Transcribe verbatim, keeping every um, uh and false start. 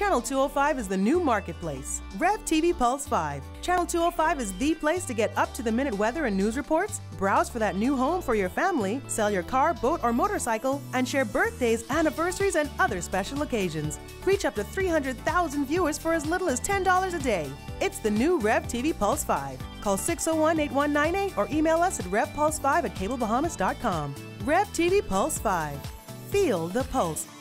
Channel two oh five is the new marketplace. Rev T V Pulse five. Channel two oh five is the place to get up-to-the-minute weather and news reports, browse for that new home for your family, sell your car, boat, or motorcycle, and share birthdays, anniversaries, and other special occasions. Reach up to three hundred thousand viewers for as little as ten dollars a day. It's the new Rev T V Pulse five. Call six oh one, eight one nine eight or email us at rev pulse five at cable bahamas dot com. Rev T V Pulse five. Feel the pulse.